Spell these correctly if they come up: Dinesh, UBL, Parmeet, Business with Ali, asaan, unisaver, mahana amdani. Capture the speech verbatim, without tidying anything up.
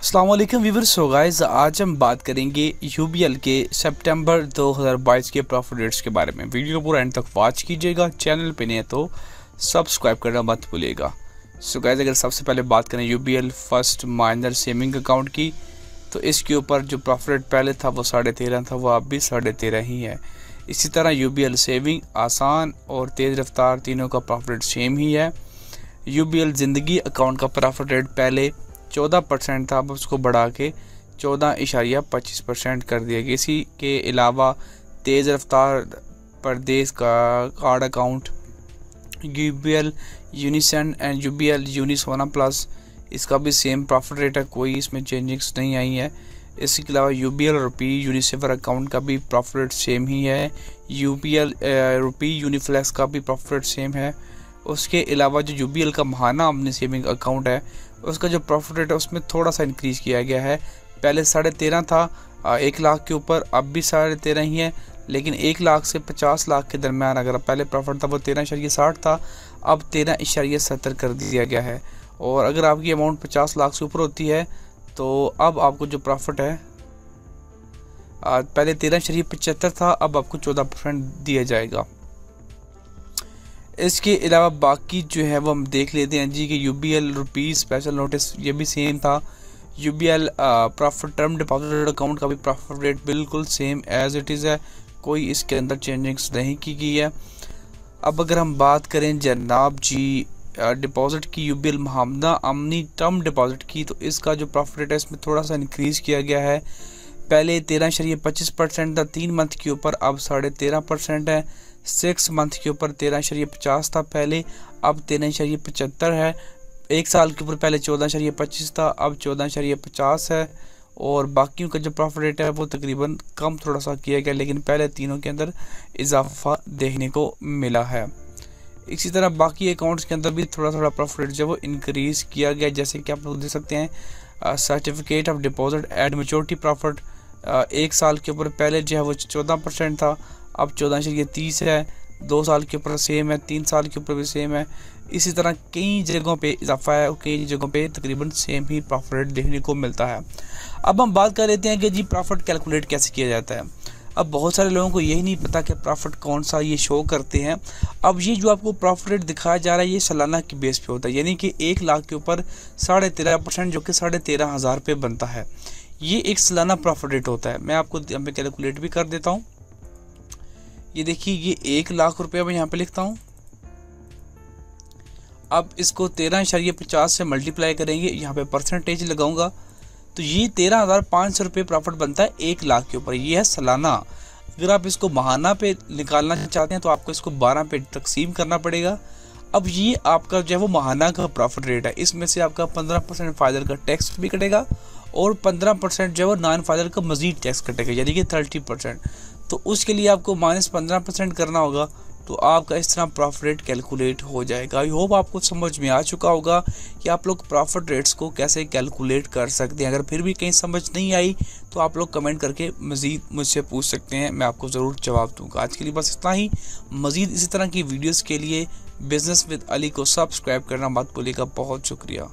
अस्सलामुअलैकुम viewers. So guys, आज हम बात करेंगे यूबीएल के सितंबर दो हज़ार बाईस के प्रॉफिट रेट्स के बारे में। वीडियो को पूरा एंड तक वॉच कीजिएगा। चैनल पे नहीं है तो सब्सक्राइब करना मत भूलिएगा। सो गाइस, अगर सबसे पहले बात करें UBL first minor saving account की, तो इसके ऊपर जो प्रॉफिट रेट पहले था वो साढ़े तेरह था, वो अब भी साढ़े तेरह ही है। इसी तरह यूबीएल सेविंग, आसान और तेज़ रफ्तार तीनों का प्रॉफिट रेट सेम ही है। यूबीएल ज़िंदगी अकाउंट का प्रॉफिट रेट पहले चौदह परसेंट था, अब उसको बढ़ा के चौदह इशारिया पच्चीस परसेंट कर दिया गया। इसी के अलावा तेज़ रफ्तार परदेश का card account UBL Unison and UBL यूनिसोना प्लस, इसका भी सेम प्रॉफिट रेट है, कोई इसमें चेंजिंग्स नहीं आई है। इसके अलावा यूबीएल रुपी यूनिसेवर अकाउंट का भी प्रॉफिट रेट सेम ही है। यूबीएल रुपी यूनिफ्लेक्स का भी प्रॉफिट रेट सेम है। उसके अलावा जो यूबीएल का महाना अपने सेविंग अकाउंट है, उसका जो प्रॉफिट रेट है उसमें थोड़ा सा इंक्रीज़ किया गया है। पहले साढ़े तेरह था एक लाख के ऊपर, अब भी साढ़े तेरह ही है, लेकिन एक लाख से पचास लाख के दरमियान। अगर पहले प्रॉफिट था वो तेरह इशारिया साठ था, अब तेरह इशारिया सत्तर कर दिया गया है। और अगर आपकी अमाउंट पचास लाख से ऊपर होती है तो अब आपको जो प्रॉफिट है, पहले तेरह शरीफ पचहत्तर था, अब आपको चौदह परसेंट दिया जाएगा। इसके अलावा बाकी जो है वो हम देख लेते हैं जी कि यूबीएल रुपीज़ स्पेशल नोटिस ये भी सेम था। UBL profit term deposit account का भी प्रॉफिट रेट बिल्कुल सेम एज इट इज़ है, कोई इसके अंदर चेंजिंग्स नहीं की गई है। अब अगर हम बात करें जनाब जी डिपॉजिट की, यूबीएल महामदा अमनी टर्म डिपॉजिट की, तो इसका जो प्रॉफिट रेट है इसमें थोड़ा सा इंक्रीज़ किया गया है। पहले तेरह शरीय पच्चीस परसेंट था तीन मंथ के ऊपर, अब साढ़े तेरह परसेंट है। सिक्स मंथ के ऊपर तेरह शरीय पचास था पहले, अब तेरह शरीय पचहत्तर है। एक साल के ऊपर पहले चौदह शरीय पच्चीस था, अब चौदह शरीय पचास है। और बाकियों का जो प्रॉफिट रेट है वो तकरीबन कम थोड़ा सा किया गया, लेकिन पहले तीनों के अंदर इजाफा देखने को मिला है। इसी तरह बाकी अकाउंट्स के अंदर भी थोड़ा थोड़ा प्रॉफिट जो वो इंक्रीज़ किया गया, जैसे कि आप लोग देख सकते हैं certificate of deposit at maturity profit एक साल के ऊपर पहले जो है वो चौदह परसेंट था, अब चौदह शरीय तीस है। दो साल के ऊपर सेम है, तीन साल के ऊपर भी सेम है। इसी तरह कई जगहों पे इजाफा है और कई जगहों पे तकरीबन सेम ही प्रॉफिट रेट देखने को मिलता है। अब हम बात कर लेते हैं कि जी प्रॉफिट कैलकुलेट कैसे किया जाता है। अब बहुत सारे लोगों को यही नहीं पता कि प्रॉफिट कौन सा ये शो करते हैं। अब ये जो आपको प्रॉफिट रेट दिखाया जा रहा है ये सालाना की बेस पे होता है, यानी कि एक लाख के ऊपर साढ़े तेरह परसेंट जो कि साढ़े तेरह हज़ार पे बनता है, ये एक सालाना प्रॉफिट रेट होता है। मैं आपको यहाँ पे कैलकुलेट भी कर देता हूँ। ये देखिए, ये एक लाख रुपये मैं यहाँ पर लिखता हूँ। अब इसको तेरह इशारिया पचास से मल्टीप्लाई करेंगे, यहाँ पर परसेंटेज लगाऊँगा, तो ये तेरह हज़ार पाँच सौ रुपये प्रॉफिट बनता है एक लाख के ऊपर। ये है सालाना। अगर आप इसको महाना पे निकालना चाहते हैं तो आपको इसको बारह पे तकसीम करना पड़ेगा। अब ये आपका जो है वो महाना का प्रॉफिट रेट है, इसमें से आपका पंद्रह परसेंट फाइदर का टैक्स भी कटेगा और पंद्रह परसेंट जो है वो नॉन फाइदर का मजीद टैक्स कटेगा, यानी कि थर्टी परसेंट। तो उसके लिए आपको माइनस पंद्रह परसेंट करना होगा, तो आपका इस तरह प्रॉफिट रेट कैलकुलेट हो जाएगा। आई होप आपको समझ में आ चुका होगा कि आप लोग प्रॉफिट रेट्स को कैसे कैलकुलेट कर सकते हैं। अगर फिर भी कहीं समझ नहीं आई तो आप लोग कमेंट करके मज़ीद मुझसे पूछ सकते हैं, मैं आपको ज़रूर जवाब दूंगा। आज के लिए बस इतना ही। मज़ीद इसी तरह की वीडियोस के लिए बिज़नेस विद अली को सब्सक्राइब करना मत भूलिएगा। बहुत शुक्रिया।